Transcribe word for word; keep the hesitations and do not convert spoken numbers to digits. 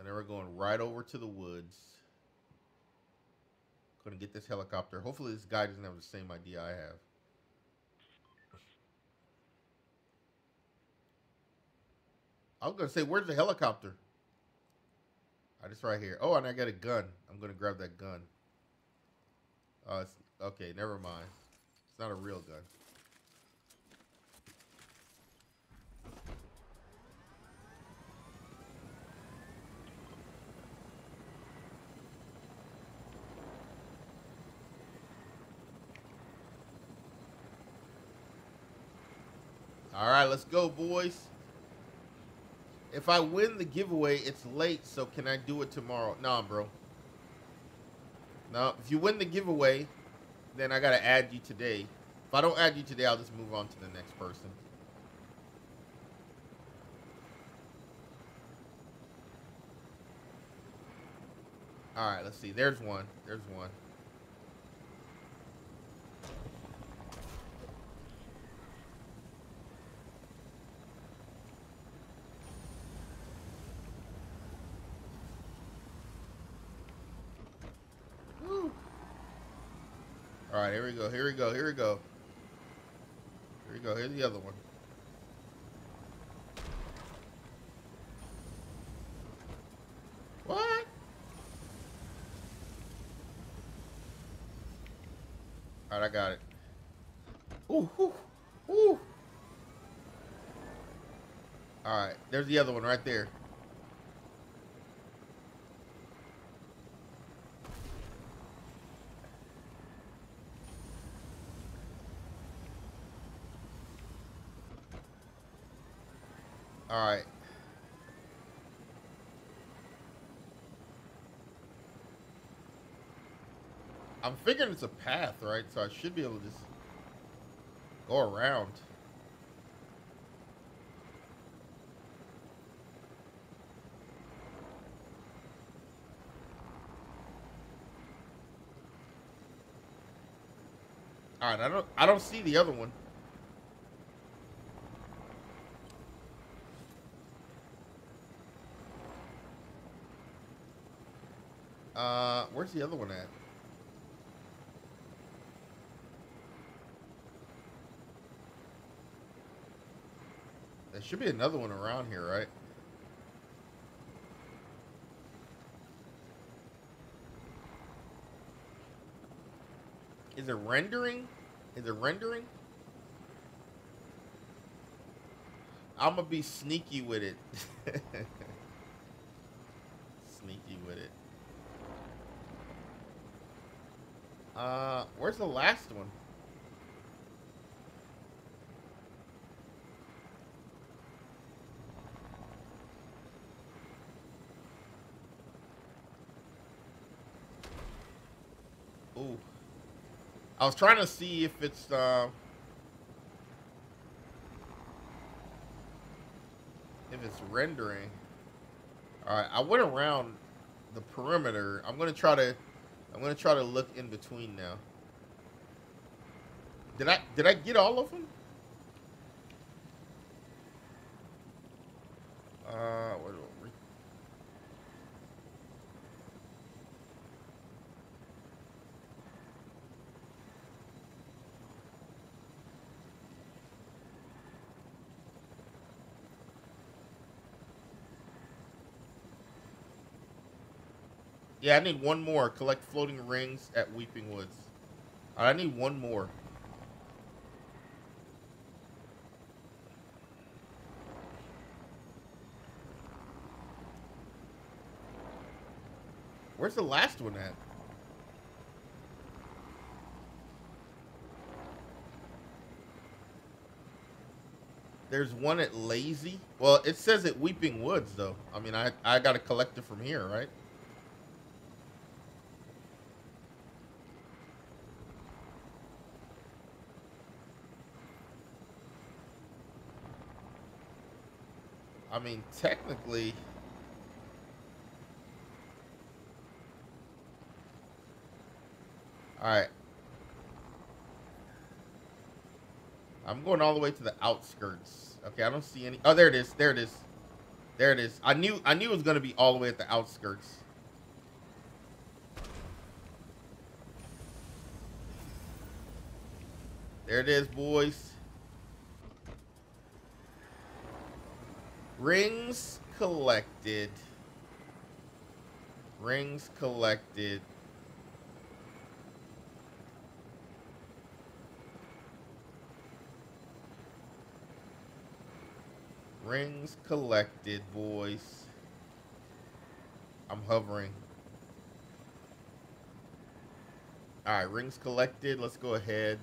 And then we're going right over to the woods. Gonna get this helicopter. Hopefully this guy doesn't have the same idea I have. I was gonna say, where's the helicopter? I just right here. Oh, and I got a gun. I'm gonna grab that gun. Uh, it's, okay, never mind. It's not a real gun. All right, let's go, boys. If I win the giveaway, it's late, so can I do it tomorrow? Nah, bro. Now, if you win the giveaway, then I got to add you today. If I don't add you today, I'll just move on to the next person. All right, let's see. There's one. There's one. All right, here we go, here we go, here we go. Here we go, here's the other one. What? All right, I got it. Ooh, ooh, ooh. All right, there's the other one right there. All right. I'm figuring it's a path, right? So I should be able to just go around. All right, I don't I don't see the other one. Uh, where's the other one at? There should be another one around here, right? Is it rendering? Is it rendering? I'm gonna be sneaky with it. Sneaky with it. Uh, where's the last one? Ooh. I was trying to see if it's, uh, if it's rendering. All right, I went around the perimeter. I'm going to try to I'm gonna try to look in between now. Did I did I get all of them? Uh, where do we? Yeah, I need one more. Collect floating rings at Weeping Woods. I need one more. Where's the last one at? There's one at Lazy. Well, it says at Weeping Woods, though. I mean, I, I got to collect it from here, right? I mean, technically, all right, I'm going all the way to the outskirts. Okay, I don't see any. Oh, there it is. There it is. There it is. I knew I knew it was gonna be all the way at the outskirts. There it is, boys. Rings collected. Rings collected. Rings collected, boys. I'm hovering. All right, rings collected. Let's go ahead.